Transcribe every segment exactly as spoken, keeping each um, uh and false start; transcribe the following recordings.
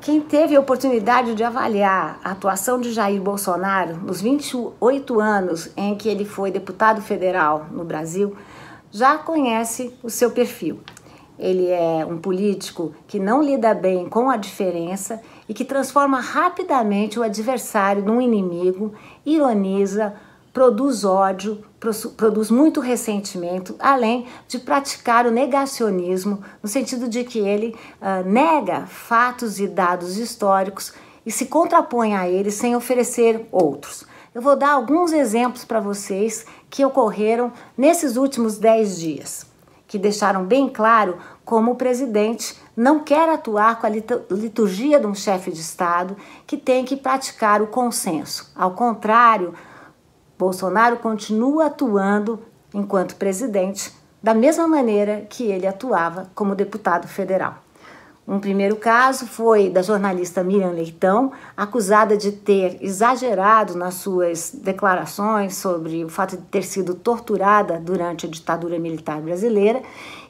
Quem teve a oportunidade de avaliar a atuação de Jair Bolsonaro nos vinte e oito anos em que ele foi deputado federal no Brasil, já conhece o seu perfil. Ele é um político que não lida bem com a diferença e que transforma rapidamente o adversário num inimigo, ironiza, produz ódio, produz muito ressentimento, além de praticar o negacionismo, no sentido de que ele uh, nega fatos e dados históricos e se contrapõe a eles sem oferecer outros. Eu vou dar alguns exemplos para vocês que ocorreram nesses últimos dez dias, que deixaram bem claro como o presidente não quer atuar com a liturgia de um chefe de Estado que tem que praticar o consenso. Ao contrário, Bolsonaro continua atuando enquanto presidente da mesma maneira que ele atuava como deputado federal. Um primeiro caso foi da jornalista Miriam Leitão, acusada de ter exagerado nas suas declarações sobre o fato de ter sido torturada durante a ditadura militar brasileira,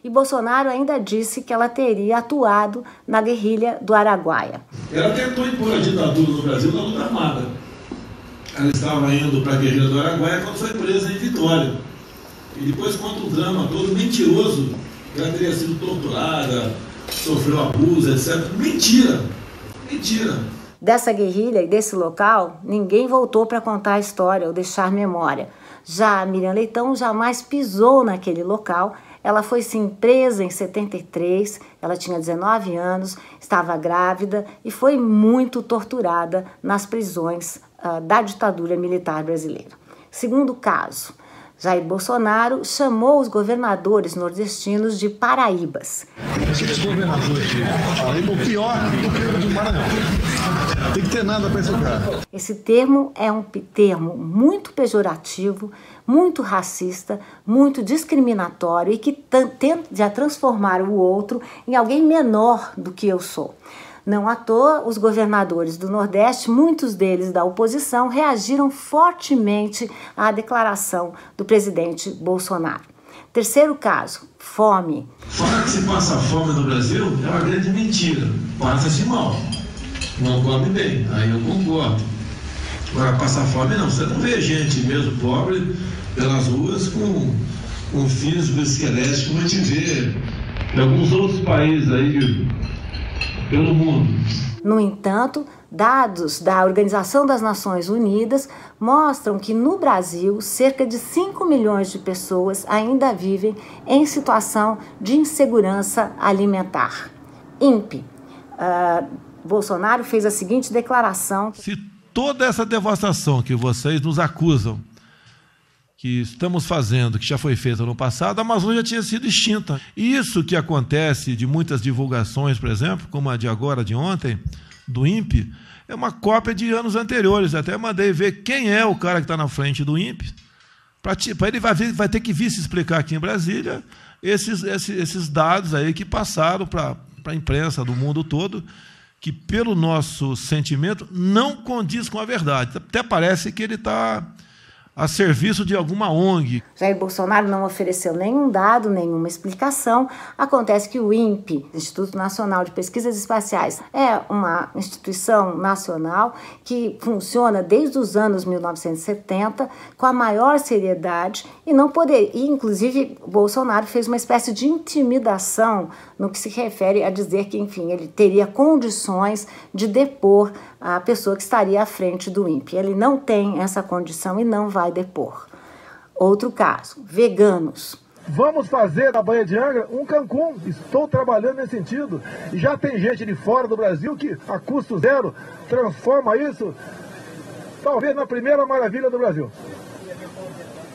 e Bolsonaro ainda disse que ela teria atuado na guerrilha do Araguaia. Ela tentou impor a ditadura no Brasil na luta armada. Ela estava indo para a guerrilha do Araguaia quando foi presa em Vitória. E depois conta um drama todo mentiroso, que ela teria sido torturada, sofreu abuso, etcétera. Mentira! Mentira! Dessa guerrilha e desse local, ninguém voltou para contar a história ou deixar memória. Já a Miriam Leitão jamais pisou naquele local. Ela foi sim presa em setenta e três, ela tinha dezenove anos, estava grávida e foi muito torturada nas prisões uh, da ditadura militar brasileira. Segundo caso, Jair Bolsonaro chamou os governadores nordestinos de Paraíbas. Esses governadores de Paraíba, o pior do que o de Maranhão. Não tem que ter nada para esse cara. Esse termo é um termo muito pejorativo, muito racista, muito discriminatório e que tende a transformar o outro em alguém menor do que eu sou. Não à toa, os governadores do Nordeste, muitos deles da oposição, reagiram fortemente à declaração do presidente Bolsonaro. Terceiro caso, fome. Falar que se passa fome no Brasil é uma grande mentira. Passa-se mal, não come bem, aí eu concordo. Agora, passar fome não, você não vê gente mesmo pobre pelas ruas com, com físico esquelético, como a gente vê em alguns outros países aí pelo mundo. No entanto, dados da Organização das Nações Unidas mostram que no Brasil cerca de cinco milhões de pessoas ainda vivem em situação de insegurança alimentar. I N P E. Uh, Bolsonaro fez a seguinte declaração: se toda essa devastação que vocês nos acusam que estamos fazendo, que já foi feita no passado, a Amazônia já tinha sido extinta. E isso que acontece de muitas divulgações, por exemplo, como a de agora, de ontem, do I N P E, é uma cópia de anos anteriores. Até mandei ver quem é o cara que está na frente do I N P E, para ele vai, vai ter que vir se explicar aqui em Brasília esses, esses, esses dados aí que passaram para a imprensa do mundo todo, que, pelo nosso sentimento, não condiz com a verdade. Até parece que ele está a serviço de alguma O N G. Jair Bolsonaro não ofereceu nenhum dado, nenhuma explicação. Acontece que o I N P E, Instituto Nacional de Pesquisas Espaciais, é uma instituição nacional que funciona desde os anos mil novecentos e setenta com a maior seriedade e não poderia. E, inclusive, Bolsonaro fez uma espécie de intimidação no que se refere a dizer que, enfim, ele teria condições de depor a pessoa que estaria à frente do I N P E. Ele não tem essa condição e não vai depor. Outro caso, veganos. Vamos fazer da Baía de Angra um Cancún. Estou trabalhando nesse sentido. Já tem gente de fora do Brasil que, a custo zero, transforma isso, talvez, na primeira maravilha do Brasil.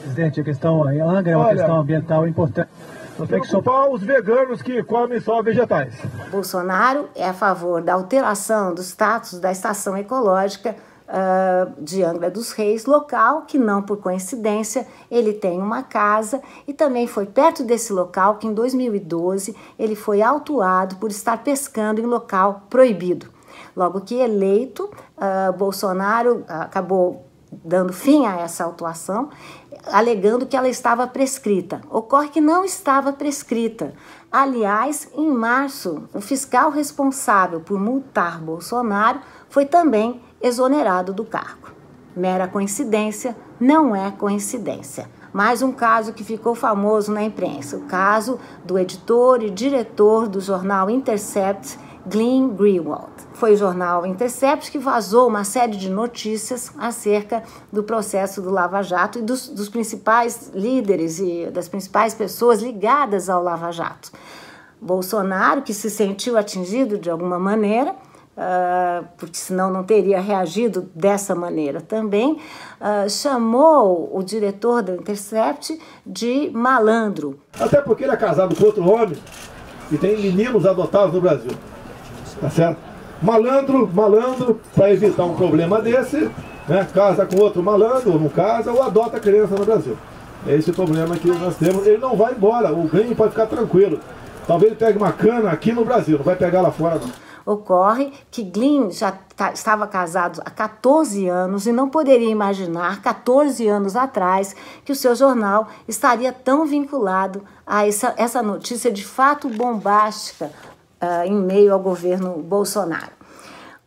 Presidente, a questão em Angra é uma Olha, questão ambiental importante. Tem que culpar os veganos que comem só vegetais. Bolsonaro é a favor da alteração do status da estação ecológica Uh, de Angra dos Reis, local que não por coincidência ele tem uma casa, e também foi perto desse local que em dois mil e doze ele foi autuado por estar pescando em local proibido. Logo que eleito, uh, Bolsonaro acabou dando fim a essa autuação, alegando que ela estava prescrita. Ocorre que não estava prescrita. Aliás, em março, o fiscal responsável por multar Bolsonaro foi também exonerado do cargo. Mera coincidência não é coincidência. Mais um caso que ficou famoso na imprensa, o caso do editor e diretor do jornal Intercept, Glenn Greenwald. Foi o jornal Intercept que vazou uma série de notícias acerca do processo do Lava Jato e dos, dos principais líderes e das principais pessoas ligadas ao Lava Jato. Bolsonaro, que se sentiu atingido de alguma maneira, Uh, porque senão não teria reagido dessa maneira também, uh, chamou o diretor da Intercept de malandro. Até porque ele é casado com outro homem e tem meninos adotados no Brasil, tá certo? Malandro, malandro, para evitar um problema desse, né, casa com outro malandro, ou não casa, ou adota a criança no Brasil. É esse o problema que nós temos. Ele não vai embora, o ganho pode ficar tranquilo. Talvez ele pegue uma cana aqui no Brasil, não vai pegar lá fora não. Ocorre que Glenn já estava casado há quatorze anos e não poderia imaginar, quatorze anos atrás, que o seu jornal estaria tão vinculado a essa, essa notícia de fato bombástica uh, em meio ao governo Bolsonaro.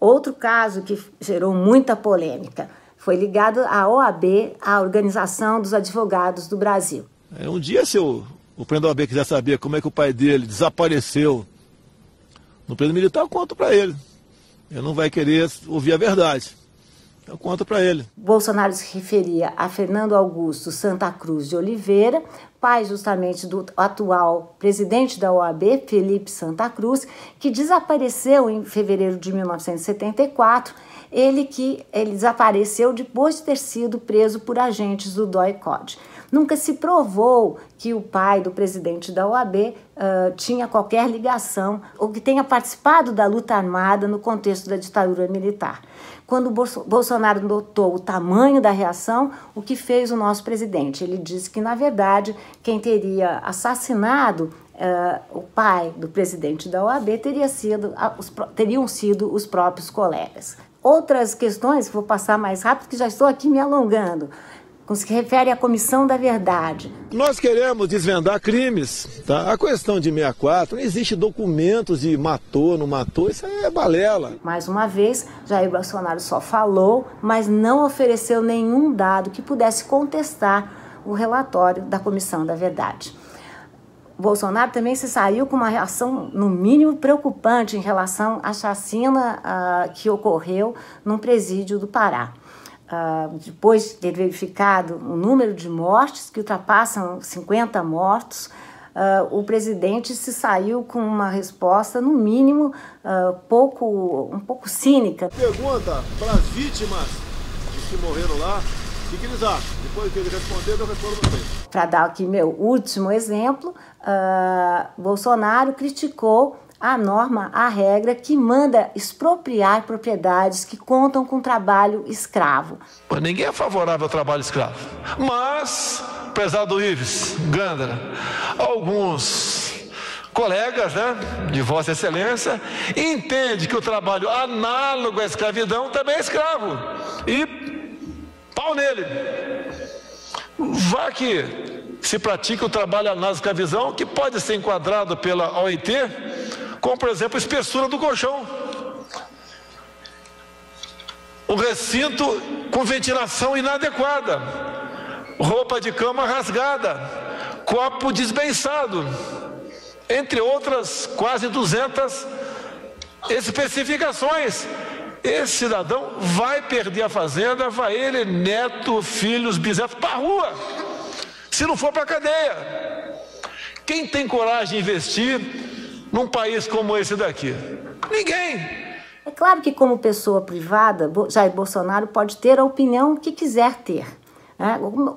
Outro caso que gerou muita polêmica foi ligado à O A B, à Organização dos Advogados do Brasil. Um dia, se o, o presidente da O A B quiser saber como é que o pai dele desapareceu no período militar, eu conto para ele. Ele não vai querer ouvir a verdade. Eu conto para ele. Bolsonaro se referia a Fernando Augusto Santa Cruz de Oliveira, pai justamente do atual presidente da O A B, Felipe Santa Cruz, que desapareceu em fevereiro de mil novecentos e setenta e quatro. Ele que ele desapareceu depois de ter sido preso por agentes do D O I-C O D I. Nunca se provou que o pai do presidente da O A B uh, tinha qualquer ligação ou que tenha participado da luta armada no contexto da ditadura militar. Quando Bolsonaro notou o tamanho da reação, o que fez o nosso presidente? Ele disse que, na verdade, quem teria assassinado uh, o pai do presidente da O A B teria sido, os, teriam sido os próprios colegas. Outras questões, vou passar mais rápido, que já estou aqui me alongando, com se que refere à Comissão da Verdade. Nós queremos desvendar crimes, tá? A questão de sessenta e quatro, não existe documentos de matou, não matou, isso aí é balela. Mais uma vez, Jair Bolsonaro só falou, mas não ofereceu nenhum dado que pudesse contestar o relatório da Comissão da Verdade. Bolsonaro também se saiu com uma reação, no mínimo, preocupante em relação à chacina uh, que ocorreu num presídio do Pará. Uh, depois de ter verificado o número de mortes, que ultrapassam cinquenta mortos, uh, o presidente se saiu com uma resposta, no mínimo, uh, pouco, um pouco cínica. Pergunta para as vítimas que morreram lá, o que eles acham? Depois que ele responder, eu respondo a vocês. Para dar aqui meu último exemplo, uh, Bolsonaro criticou a norma, a regra que manda expropriar propriedades que contam com trabalho escravo. Ninguém é favorável ao trabalho escravo, mas, apesar do Ives Gandra, alguns colegas, né, de Vossa Excelência, entendem que o trabalho análogo à escravidão também é escravo. E pau nele, vá que se pratica o trabalho análogo à escravidão, que pode ser enquadrado pela O I T, como por exemplo a espessura do colchão, o recinto com ventilação inadequada, roupa de cama rasgada, copo desbeiçado, entre outras quase duzentas especificações. Esse cidadão vai perder a fazenda, vai ele, neto, filhos, bisnetos, para a rua, se não for para a cadeia. Quem tem coragem de investir num país como esse daqui? Ninguém. É claro que, como pessoa privada, Jair Bolsonaro pode ter a opinião que quiser ter.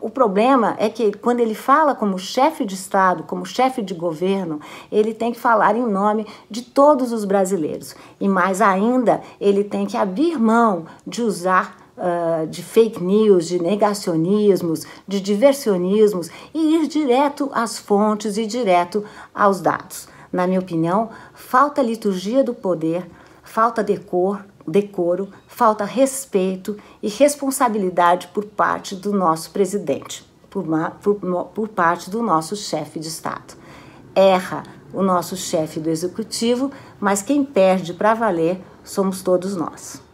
O problema é que quando ele fala como chefe de Estado, como chefe de governo, ele tem que falar em nome de todos os brasileiros. E mais ainda, ele tem que abrir mão de usar uh, de fake news, de negacionismos, de diversionismos e ir direto às fontes e direto aos dados. Na minha opinião, falta liturgia do poder, falta decor, decoro, falta respeito e responsabilidade por parte do nosso presidente, por, por, por parte do nosso chefe de Estado. Erra o nosso chefe do Executivo, mas quem perde para valer somos todos nós.